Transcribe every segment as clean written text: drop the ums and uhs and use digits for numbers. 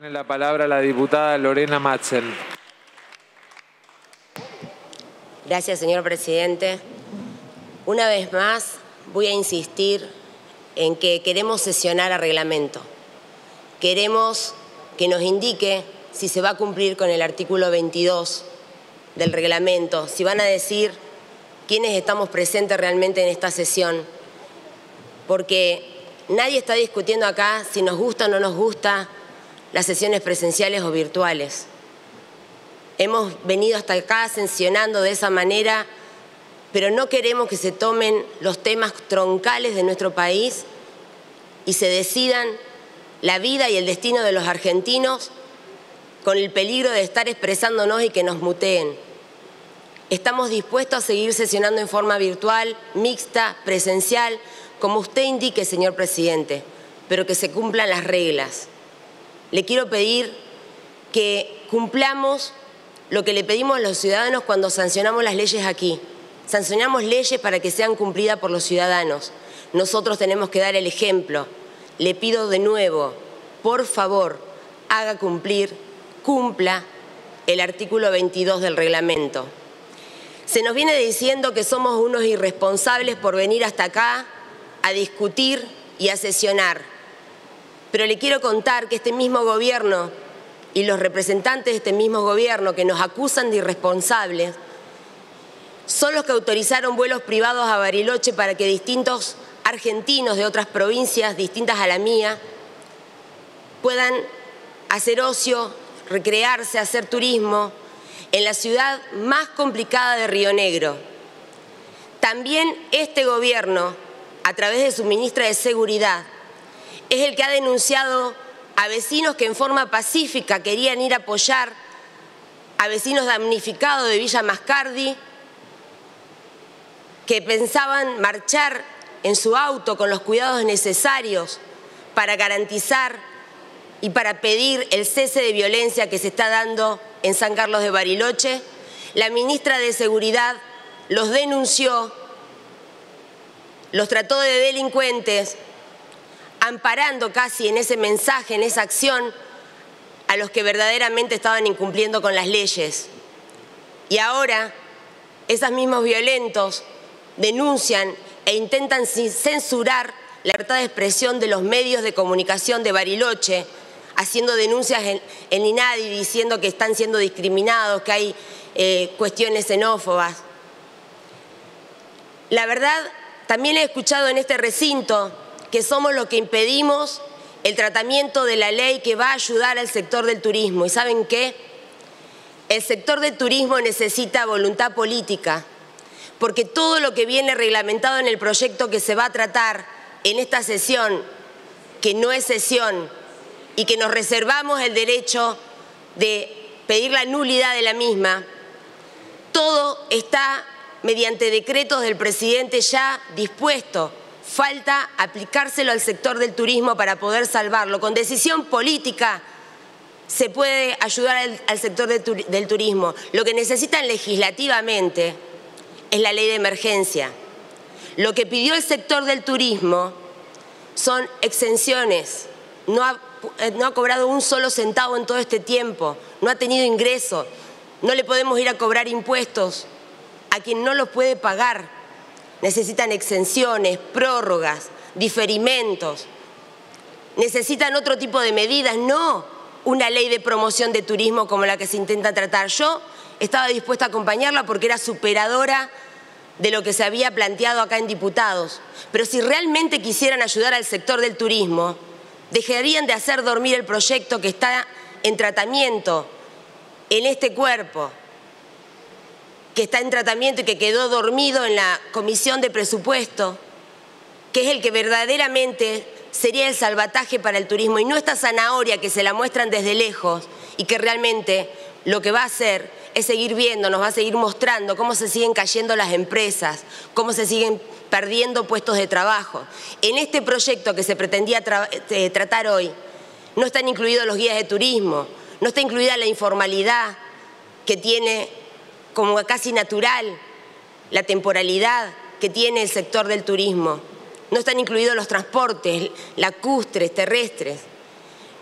Tiene la palabra la diputada Lorena Matzen. Gracias, señor presidente. Una vez más voy a insistir en que queremos sesionar a reglamento. Queremos que nos indique si se va a cumplir con el artículo 22 del reglamento, si van a decir quiénes estamos presentes realmente en esta sesión, porque nadie está discutiendo acá si nos gusta o no nos gusta las sesiones presenciales o virtuales. Hemos venido hasta acá sesionando de esa manera, pero no queremos que se tomen los temas troncales de nuestro país y se decidan la vida y el destino de los argentinos con el peligro de estar expresándonos y que nos muteen. Estamos dispuestos a seguir sesionando en forma virtual, mixta, presencial, como usted indique, señor presidente, pero que se cumplan las reglas. Le quiero pedir que cumplamos lo que le pedimos a los ciudadanos cuando sancionamos las leyes aquí. Sancionamos leyes para que sean cumplidas por los ciudadanos. Nosotros tenemos que dar el ejemplo. Le pido de nuevo, por favor, haga cumplir, cumpla el artículo 22 del reglamento. Se nos viene diciendo que somos unos irresponsables por venir hasta acá a discutir y a sesionar. Pero le quiero contar que este mismo gobierno y los representantes de este mismo gobierno que nos acusan de irresponsables son los que autorizaron vuelos privados a Bariloche para que distintos argentinos de otras provincias distintas a la mía puedan hacer ocio, recrearse, hacer turismo en la ciudad más complicada de Río Negro. También este gobierno, a través de su ministra de Seguridad, es el que ha denunciado a vecinos que en forma pacífica querían ir a apoyar a vecinos damnificados de Villa Mascardi, que pensaban marchar en su auto con los cuidados necesarios para garantizar y para pedir el cese de violencia que se está dando en San Carlos de Bariloche. La ministra de Seguridad los denunció, los trató de delincuentes, amparando casi en ese mensaje, en esa acción, a los que verdaderamente estaban incumpliendo con las leyes. Y ahora, esos mismos violentos denuncian e intentan censurar la libertad de expresión de los medios de comunicación de Bariloche, haciendo denuncias en INADI, diciendo que están siendo discriminados, que hay cuestiones xenófobas. La verdad, también he escuchado en este recinto que somos los que impedimos el tratamiento de la ley que va a ayudar al sector del turismo. ¿Y saben qué? El sector del turismo necesita voluntad política, porque todo lo que viene reglamentado en el proyecto que se va a tratar en esta sesión, que no es sesión, y que nos reservamos el derecho de pedir la nulidad de la misma, todo está mediante decretos del presidente ya dispuesto. Falta aplicárselo al sector del turismo para poder salvarlo. Con decisión política se puede ayudar al sector del turismo. Lo que necesitan legislativamente es la ley de emergencia. Lo que pidió el sector del turismo son exenciones. No ha cobrado un solo centavo en todo este tiempo. No ha tenido ingreso. No le podemos ir a cobrar impuestos a quien no los puede pagar. Necesitan exenciones, prórrogas, diferimentos. Necesitan otro tipo de medidas, no una ley de promoción de turismo como la que se intenta tratar. Yo estaba dispuesta a acompañarla porque era superadora de lo que se había planteado acá en diputados. Pero si realmente quisieran ayudar al sector del turismo, dejarían de hacer dormir el proyecto que está en tratamiento en este cuerpo, que está en tratamiento y que quedó dormido en la Comisión de Presupuesto, que es el que verdaderamente sería el salvataje para el turismo y no esta zanahoria que se la muestran desde lejos y que realmente lo que va a hacer es seguir viendo, nos va a seguir mostrando cómo se siguen cayendo las empresas, cómo se siguen perdiendo puestos de trabajo. En este proyecto que se pretendía tratar hoy no están incluidos los guías de turismo, no está incluida la informalidad que tiene como casi natural la temporalidad que tiene el sector del turismo. No están incluidos los transportes lacustres, terrestres.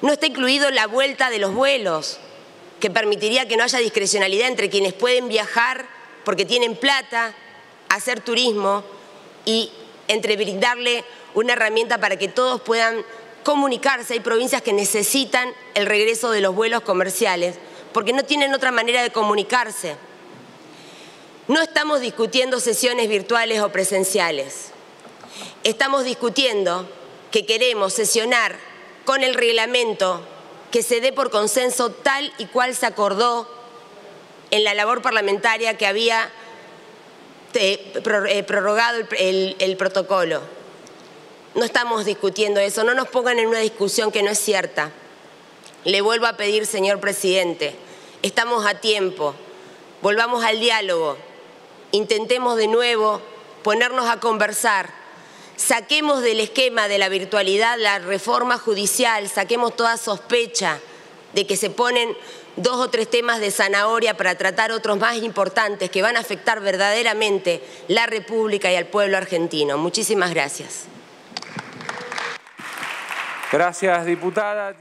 No está incluido la vuelta de los vuelos, que permitiría que no haya discrecionalidad entre quienes pueden viajar porque tienen plata, hacer turismo, y entre brindarle una herramienta para que todos puedan comunicarse. Hay provincias que necesitan el regreso de los vuelos comerciales porque no tienen otra manera de comunicarse. No estamos discutiendo sesiones virtuales o presenciales. Estamos discutiendo que queremos sesionar con el reglamento que se dé por consenso tal y cual se acordó en la labor parlamentaria que había prorrogado el protocolo. No estamos discutiendo eso, no nos pongan en una discusión que no es cierta. Le vuelvo a pedir, señor presidente, estamos a tiempo, volvamos al diálogo, intentemos de nuevo ponernos a conversar, saquemos del esquema de la virtualidad la reforma judicial, saquemos toda sospecha de que se ponen dos o tres temas de zanahoria para tratar otros más importantes que van a afectar verdaderamente la República y al pueblo argentino. Muchísimas gracias. Gracias, diputada.